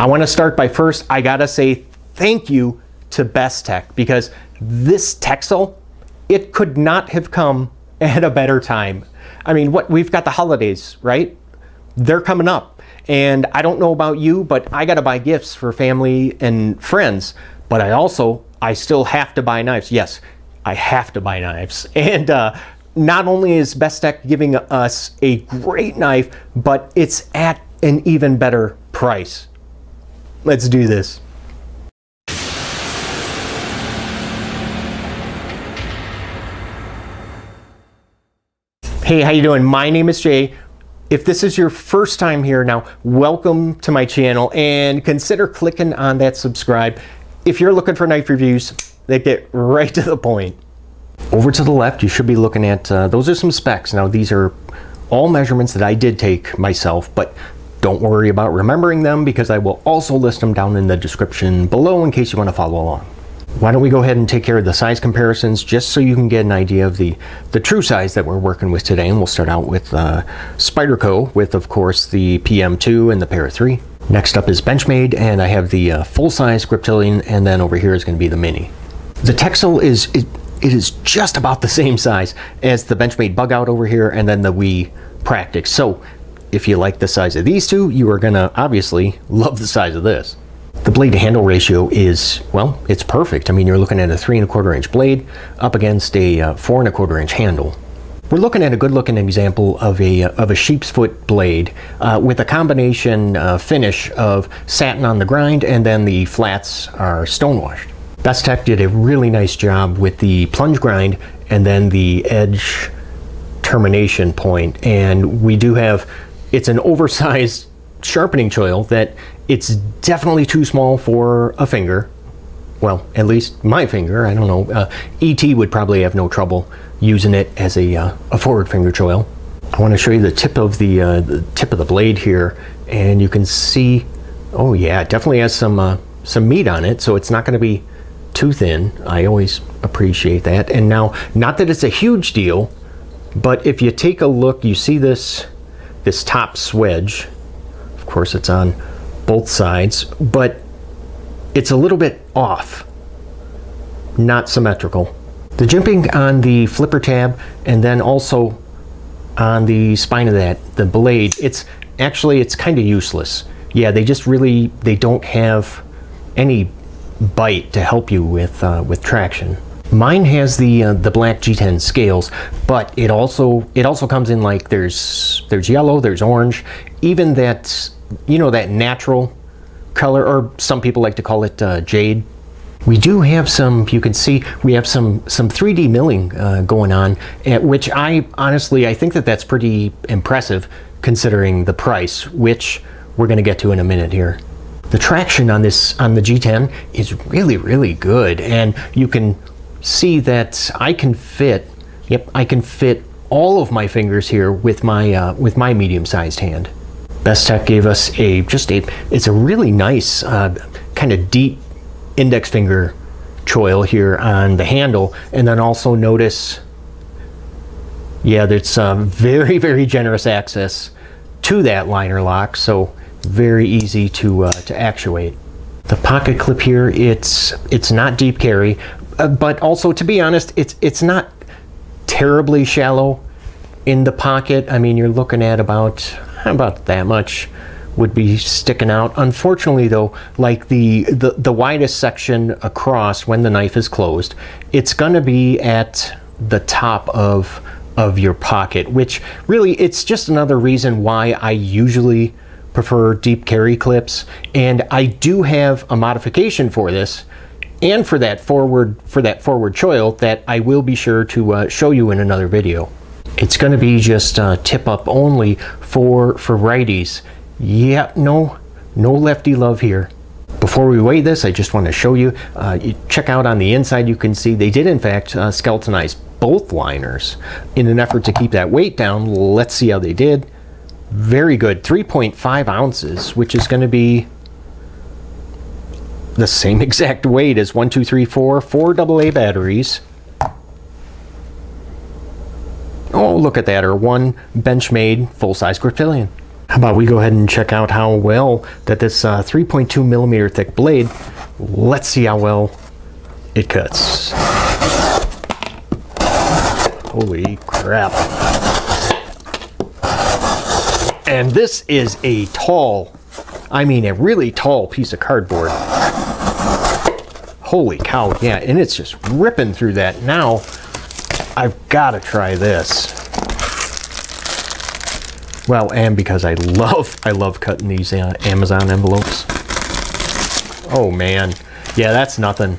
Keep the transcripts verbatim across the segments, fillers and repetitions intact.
I want to start by first, I gotta say thank you to Bestech, because this Texel, it could not have come at a better time. I mean, what we've got the holidays, right? They're coming up, and I don't know about you, but I gotta buy gifts for family and friends, but I also, I still have to buy knives. Yes, I have to buy knives. And uh, not only is Bestech giving us a great knife, but it's at an even better price. Let's do this. Hey, how you doing? My name is Jay. If this is your first time here now, welcome to my channel, and consider clicking on that subscribe. If you're looking for knife reviews, they get right to the point. Over to the left, you should be looking at, uh, those are some specs. Now, these are all measurements that I did take myself, but don't worry about remembering them, because I will also list them down in the description below in case you want to follow along. Why don't we go ahead and take care of the size comparisons, just so you can get an idea of the, the true size that we're working with today. And we'll start out with uh, Spyderco, with of course the P M two and the Para three. Next up is Benchmade, and I have the uh, full-size Griptilian, and then over here is going to be the Mini. The Texel is, it, it is just about the same size as the Benchmade Bugout over here, and then the Wii Practic. So if you like the size of these two, you are going to obviously love the size of this. The blade to handle ratio is, well, it's perfect. I mean, you're looking at a three and a quarter inch blade up against a uh, four and a quarter inch handle. We're looking at a good looking example of a, of a sheep's foot blade uh, with a combination uh, finish of satin on the grind, and then the flats are stonewashed. Bestech did a really nice job with the plunge grind and then the edge termination point. And we do have, it's an oversized sharpening choil that it's definitely too small for a finger. Well, at least my finger, I don't know. Uh, E T would probably have no trouble using it as a, uh, a forward finger choil. I want to show you the tip of the, uh, the tip of the blade here, and you can see, oh yeah, it definitely has some, uh, some meat on it, so it's not going to be too thin. I always appreciate that. And now, not that it's a huge deal, but if you take a look, you see this, this top swedge. Of course, it's on both sides, but it's a little bit off, not symmetrical. The jimping on the flipper tab, and then also on the spine of that, the blade, it's actually, it's kind of useless. Yeah, they just really, they don't have any bite to help you with, uh, with traction. Mine has the, uh, the black G ten scales, but it also, it also comes in like there's, there's yellow, there's orange, even that, you know, that natural color, or some people like to call it uh, jade. We do have some, you can see, we have some some three D milling uh, going on, at which I honestly, I think that that's pretty impressive considering the price, which we're gonna get to in a minute here. The traction on this, on the G ten is really, really good. And you can see that I can fit, yep, I can fit all of my fingers here with my, uh, with my medium-sized hand. Bestech gave us a, just a, it's a really nice uh, kind of deep index finger choil here on the handle. And then also notice, yeah, there's um, very, very generous access to that liner lock. So very easy to, uh, to actuate. The pocket clip here, it's, it's not deep carry, uh, but also, to be honest, it's, it's not terribly shallow in the pocket. I mean, you're looking at about, about that much would be sticking out. Unfortunately though, like the, the, the widest section across when the knife is closed, it's gonna be at the top of, of your pocket, which really, it's just another reason why I usually prefer deep carry clips. And I do have a modification for this and for that forward, for that forward choil that I will be sure to uh, show you in another video. It's going to be just uh, tip up only for, for righties. Yeah, no, no lefty love here. Before we weigh this, I just want to show you, uh, you check out on the inside, you can see they did in fact uh, skeletonize both liners in an effort to keep that weight down. Let's see how they did. Very good, three point five ounces, which is going to be the same exact weight as one, two, three, four, four double A batteries. Oh, look at that, or one Benchmade full-size Griptilian. how about we go ahead and check out how well that this uh, three point two millimeter thick blade, let's see how well it cuts. Holy crap. And this is a tall, I mean a really tall piece of cardboard. Holy cow, yeah, and it's just ripping through that. Now, I've got to try this. Well, and because I love, I love cutting these uh, Amazon envelopes. Oh man, yeah, that's nothing.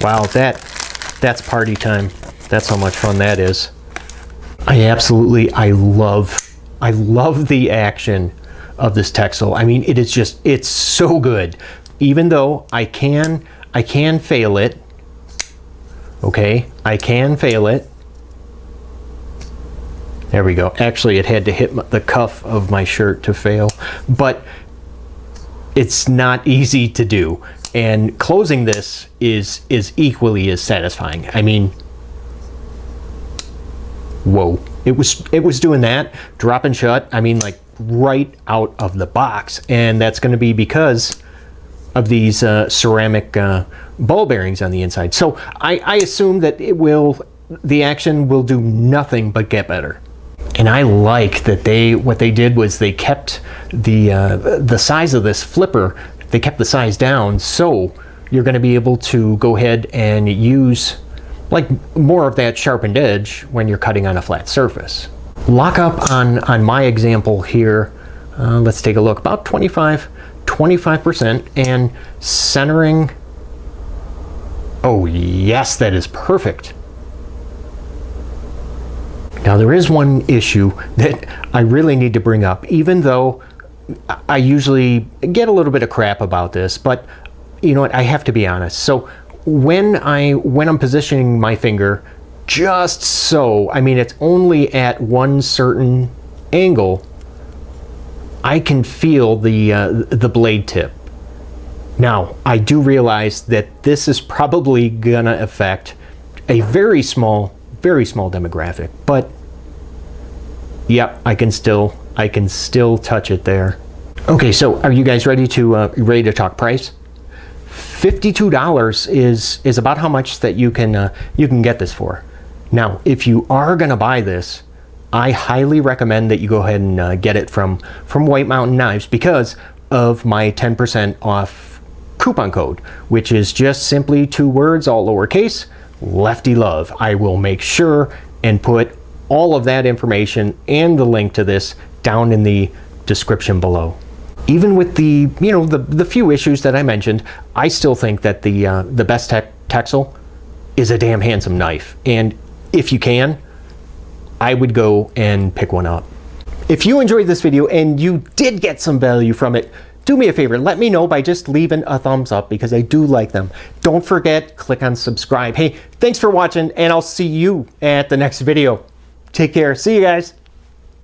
Wow, that, that's party time. That's how much fun that is. I absolutely, I love, I love the action of this Texel. I mean, it is just, it's so good. Even though I can, I can fail it. Okay, I can fail it. There we go. Actually, it had to hit the cuff of my shirt to fail, but it's not easy to do. And closing this is, is equally as satisfying. I mean, whoa, it was, it was doing that, drop and shut. I mean, like right out of the box. And that's going to be because of these uh, ceramic uh, ball bearings on the inside. So I, I assume that it will, the action will do nothing but get better. And I like that they, what they did was they kept the, uh, the size of this flipper, they kept the size down, so you're gonna be able to go ahead and use like more of that sharpened edge when you're cutting on a flat surface. Lock up on, on my example here, uh, let's take a look, about twenty-five, twenty-five percent, and centering, oh yes, that is perfect. Now there is one issue that I really need to bring up, even though I usually get a little bit of crap about this, but you know what, I have to be honest. So when, I, when I'm positioning my finger just so, I mean it's only at one certain angle, I can feel the, uh, the blade tip. Now I do realize that this is probably gonna affect a very small, very small demographic, but yeah, I can still, I can still touch it there. Okay, so are you guys ready to uh, ready to talk price? fifty-two dollars is is about how much that you can uh, you can get this for. Now, if you are gonna buy this, I highly recommend that you go ahead and uh, get it from from White Mountain Knives because of my ten percent off coupon code, which is just simply two words, all lowercase, Lefty Love. I will make sure and put all of that information and the link to this down in the description below. Even with the, you know, the, the few issues that I mentioned, I still think that the, uh, the Bestech Texel is a damn handsome knife. And if you can, I would go and pick one up. If you enjoyed this video and you did get some value from it, do me a favor, let me know by just leaving a thumbs up because I do like them. Don't forget, click on subscribe. Hey, thanks for watching and I'll see you at the next video. Take care. See you guys.